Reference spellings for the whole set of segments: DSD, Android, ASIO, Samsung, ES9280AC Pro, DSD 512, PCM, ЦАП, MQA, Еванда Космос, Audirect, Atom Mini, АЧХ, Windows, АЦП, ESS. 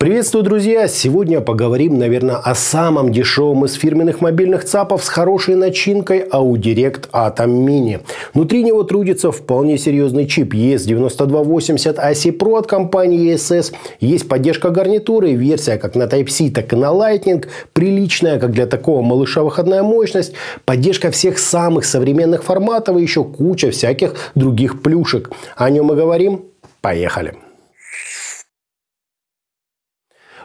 Приветствую, друзья! Сегодня поговорим, наверное, о самом дешевом из фирменных мобильных ЦАПов с хорошей начинкой Audirect Atom Mini. Внутри него трудится вполне серьезный чип ES9280AC Pro от компании ESS. Есть поддержка гарнитуры, версия как на Type-C, так и на Lightning. Приличная, как для такого малыша, выходная мощность. Поддержка всех самых современных форматов и еще куча всяких других плюшек. О нем мы говорим. Поехали!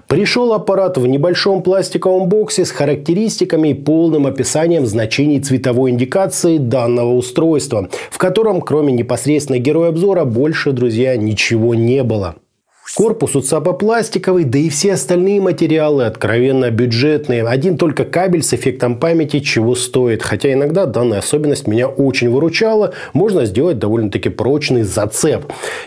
Пришел аппарат в небольшом пластиковом боксе с характеристиками и полным описанием значений цветовой индикации данного устройства, в котором, кроме непосредственно героя обзора, больше, друзья, ничего не было. Корпус у ЦАПа пластиковый, да и все остальные материалы откровенно бюджетные. Один только кабель с эффектом памяти чего стоит. Хотя иногда данная особенность меня очень выручала. Можно сделать довольно-таки прочный зацеп.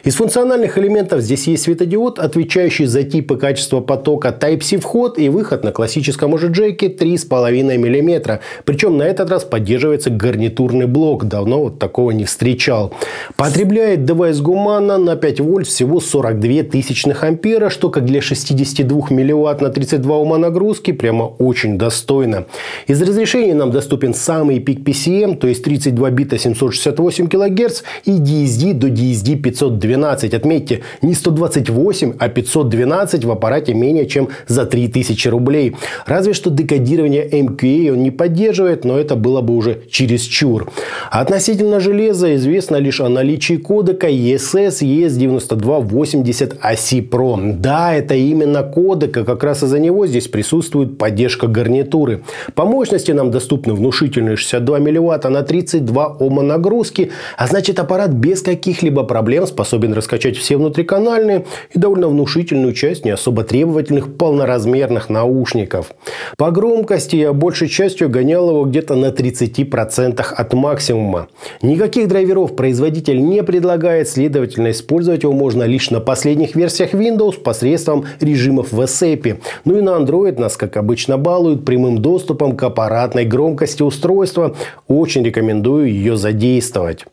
Из функциональных элементов здесь есть светодиод, отвечающий за тип и качество потока, Type-C вход и выход на классическом уже джеке 3,5 мм. Причем на этот раз поддерживается гарнитурный блок. Давно вот такого не встречал. Потребляет девайс гуманно на 5 вольт всего 42 тысячных ампера, что как для 62 милливатт на 32 Ома нагрузки прямо очень достойно. Из разрешения нам доступен самый пик PCM, то есть 32 бита 768 кГц и DSD до DSD 512. Отметьте, не 128, а 512 в аппарате менее чем за 3000 рублей. Разве что декодирование MQA он не поддерживает, но это было бы уже чересчур. Относительно железа известно лишь о наличии кодека ESS ES9280AC Pro. Да, это именно кодек, и как раз из-за него здесь присутствует поддержка гарнитуры. По мощности нам доступны внушительные 62 милливатта на 32 Ома нагрузки, а значит аппарат без каких-либо проблем способен раскачать все внутриканальные и довольно внушительную часть не особо требовательных полноразмерных наушников. По громкости я большей частью гонял его где-то на 30% от максимума. Никаких драйверов производитель не предлагает, следовательно использовать его можно лишь на последних версиях Windows посредством режимов в ASIO. Ну и на Android нас, как обычно, балуют прямым доступом к аппаратной громкости устройства. Очень рекомендую ее задействовать.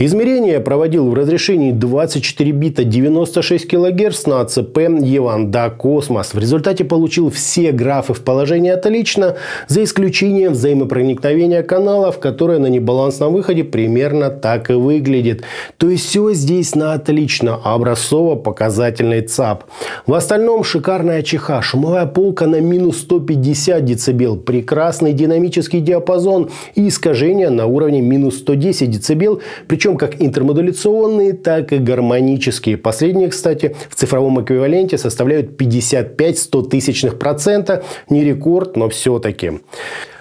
Измерения я проводил в разрешении 24 бита 96 кГц на АЦП Еванда Космос. В результате получил все графы в положении отлично, за исключением взаимопроникновения каналов, которое на небалансном выходе примерно так и выглядит. То есть все здесь на отлично, образцово-показательный ЦАП. В остальном шикарная АЧХ, шумовая полка на минус 150 дБ, прекрасный динамический диапазон и искажение на уровне минус 110 дБ, причем как интермодуляционные, так и гармонические. Последние, кстати, в цифровом эквиваленте составляют 55/100 %. Не рекорд, но все-таки.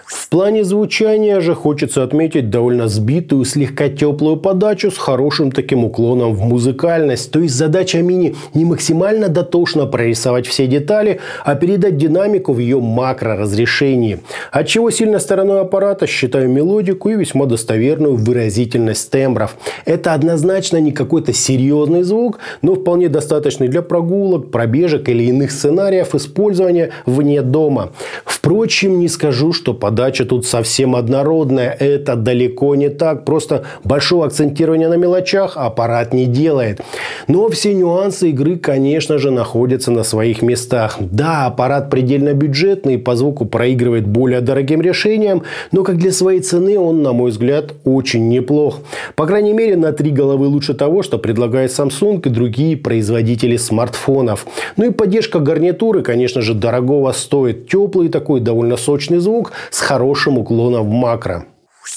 В плане звучания же хочется отметить довольно сбитую, слегка теплую подачу с хорошим таким уклоном в музыкальность. То есть задача мини не максимально дотошно прорисовать все детали, а передать динамику в ее макроразрешении. От чего сильно стороной аппарата считаю мелодику и весьма достоверную выразительность тембров. Это однозначно не какой-то серьезный звук, но вполне достаточный для прогулок, пробежек или иных сценариев использования вне дома. Впрочем, не скажу, что подача тут совсем однородная. Это далеко не так. Просто большого акцентирования на мелочах аппарат не делает. Но все нюансы игры, конечно же, находятся на своих местах. Да, аппарат предельно бюджетный и по звуку проигрывает более дорогим решениям, но как для своей цены он, на мой взгляд, очень неплох. По крайней мере, на 3 головы лучше того, что предлагает Samsung и другие производители смартфонов. Ну и поддержка гарнитуры, конечно же, дорогого стоит. Теплый такой, довольно сочный звук с хорошим уклоном в макро.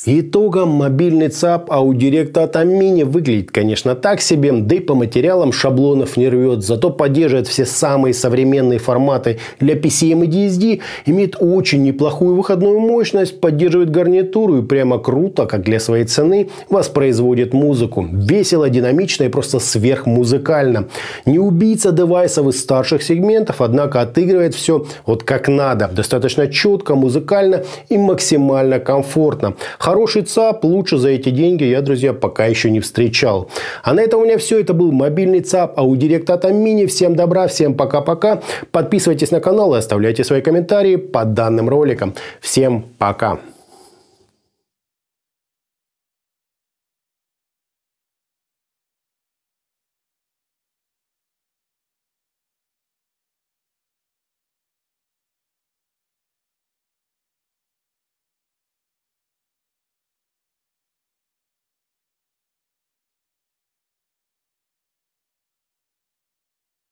Итогом мобильный ЦАП Audirect Atom Mini выглядит, конечно, так себе, да и по материалам шаблонов не рвет, зато поддерживает все самые современные форматы для PCM и DSD, имеет очень неплохую выходную мощность, поддерживает гарнитуру и прямо круто, как для своей цены, воспроизводит музыку. Весело, динамично и просто сверхмузыкально. Не убийца девайсов из старших сегментов, однако отыгрывает все вот как надо. Достаточно четко, музыкально и максимально комфортно. Хороший ЦАП, лучше за эти деньги я, друзья, пока еще не встречал. А на этом у меня все. Это был мобильный ЦАП Audirect Atom Mini. Всем добра, всем пока-пока. Подписывайтесь на канал и оставляйте свои комментарии под данным роликом. Всем пока.